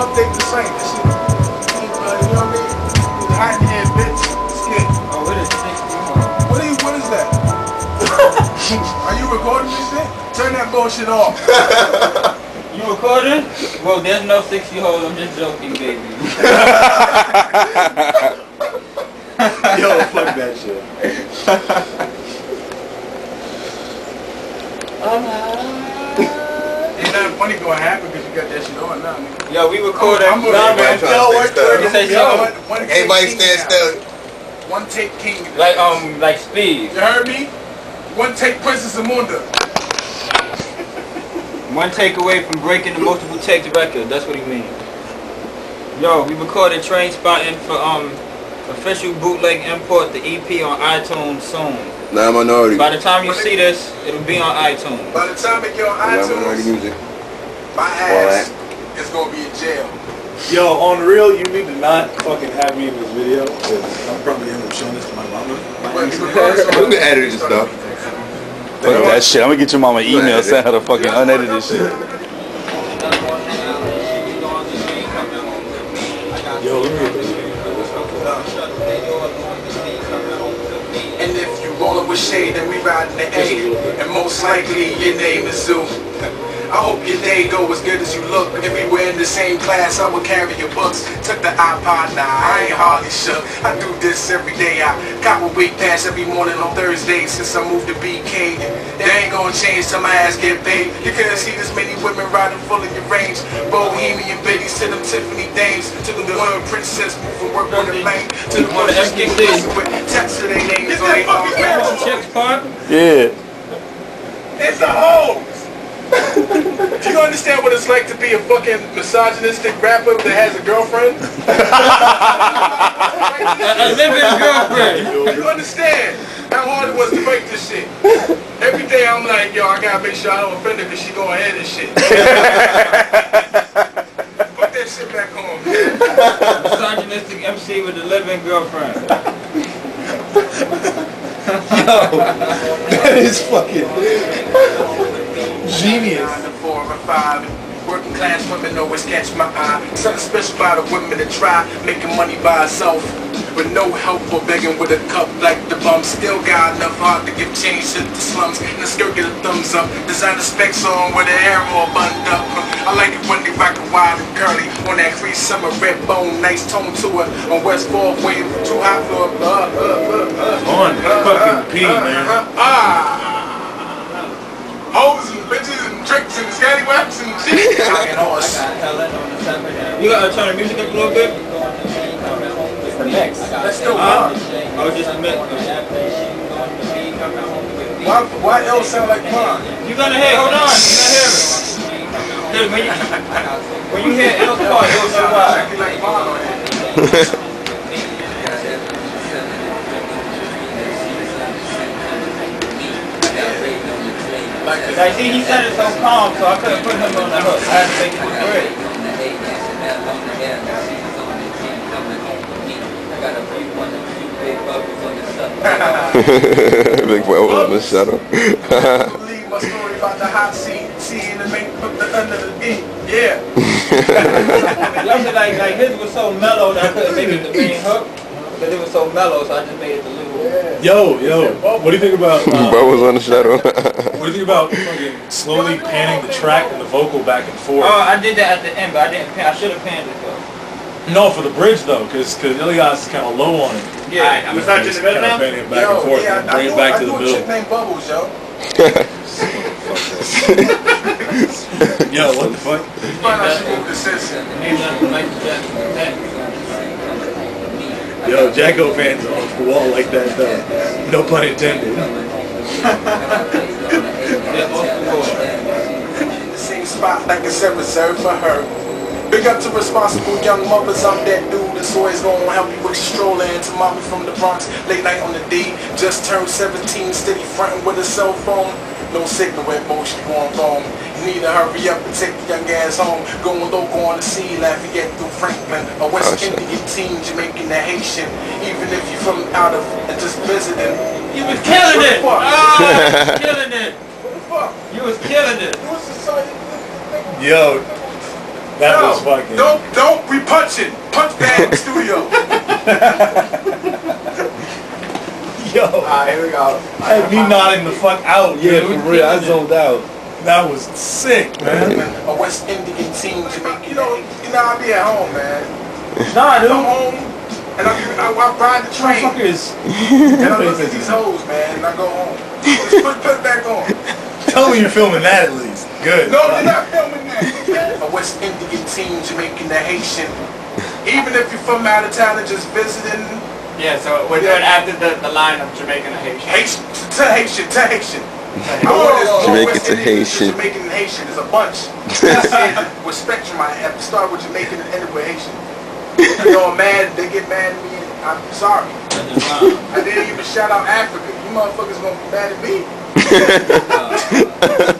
update the same. You know what I mean? The hot head bitch skit. Oh, what is this? What is that? Are you recording this shit? Turn that bullshit off. You recording? Well, there's no 60-hole. I'm just joking, baby. Yo, fuck that shit. Ain't nothing funny gonna happen because you got that shit on now, nigga. Yo, we record that. Everybody stand still. One take king. Like Speed. You heard me? One take Princess Amunda. One take away from breaking the multiple takes record. That's what he means. Yo, we recorded Trainspotting for Official Bootleg Import, the EP on iTunes soon. Nah, minority. By the time you see this, it'll be on iTunes. By the time it get on iTunes, music. My ass is gonna be in jail. Yo, on real, you need to not fucking have me in this video, because I'm probably end up showing this to my mama. I'm gonna edit this stuff. Fuck that shit. I'm gonna get your mama email, send her the fucking unedited shit. Yo, let me get this. And if you rollin' with shade, then we riding the A, and most likely your name is Zoom. I hope your day go as good as you look. If we were in the same class, I would carry your books. Took the iPod, nah, I ain't hardly shook. I do this every day. I cop a week pass every morning on Thursdays since I moved to BK. They ain't gonna change till my ass get paid. You couldn't see this many women riding full of your range. Bohemian bitties to them Tiffany Dames, to the one princess moving work on the lane, to the one that's getting with text to their names on their own. Yeah. It's a hoe. Do you understand what it's like to be a fucking misogynistic rapper that has a girlfriend? A living girlfriend. You understand how hard it was to make this shit? Every day I'm like, yo, I gotta make sure I don't offend her because she gonna hear this shit. Put that shit back on. Misogynistic MC with a living girlfriend. Yo, that is fucking... genius. 9 to 4 and 5, working class women always catch my eye. Something special about the women that try making money by herself, with no help or begging with a cup like the bum. Still got enough heart to give change to the slums. And the skirt get a thumbs up. Designer specs on with the hair all buttoned up. I like it when they rock it wide and curly. On that crease summer red bone, nice tone to it. On West 4th, way too hot for a on the fucking pee, man. Hoes and bitches and tricks and scallywaps and shit. I got you gotta turn the music up a little bit? It's the mix. That's still hard. Oh, just a mix. Why else sound like mine? You gotta hear it. Hold on. You gotta hear it. Dude, when you hear L's part, it'll sound like mine on it. Like, see, he said it so calm, so I couldn't put him on the hook. I had to make it look great. Big boy on the shuttle. Leave my story about the hot seat, seeing the make from the under the beat. Yeah. Like his was so mellow that I couldn't make it the main hook, because it was so mellow, so I just made it the little. Yo, what do you think about... Bro was on the shuttle. What do you think about fucking slowly panning the track and the vocal back and forth? Oh, I did that at the end, but I didn't pan. I should have panned it, though. No, for the bridge, though, because Ilyas is kind of low on it. Yeah, I was not just kind of panning back and forth and bring it back to the middle. I think Bubbles, yo. Yo, what the fuck? You find out she moved the system. Yo, Jacko fans are off the wall like that, though. No pun intended. The same spot like it's reserved for her. Big up to responsible young mothers, I'm that dude. This always gonna help you with the stroller. And to mommy from the Bronx, late night on the D. Just turned 17, steady frontin' with a cell phone. No signal at most, you going wrong. You need to hurry up and take the young ass home. Going local on the sea, Lafayette through Franklin. A West Indian teen, Jamaican and Haitian. Even if you're from out of and just visiting. You was killing it! Oh, killing it! What the fuck? You was killing it! Yo, That no, was fucking... Don't we punch it. Punch bag studio. Yo. Alright, here we go. I had me nodding the fuck out, yeah, dude. For real, I zoned out. That was sick, man. A West Indian team, you know, I be at home, man. Nah, dude. I'm home, and I ride the train. Fuckers. And I look at these hoes, man, and I go home. Put it back on. Tell me you're filming that at least. Good. No, you're not filming that. A West Indian team, Jamaican, the Haitian. Even if you're from out of town and just visiting. Yeah, so we're doing after the line of Jamaican and Haitian. Haitian. Jamaican to Haitian. Jamaican and Haitian is a bunch. With spectrum, I have to start with Jamaican and end with Haitian. You know, I'm mad. They get mad at me. And I'm sorry. I didn't even shout out Africa. You motherfuckers gonna be mad at me.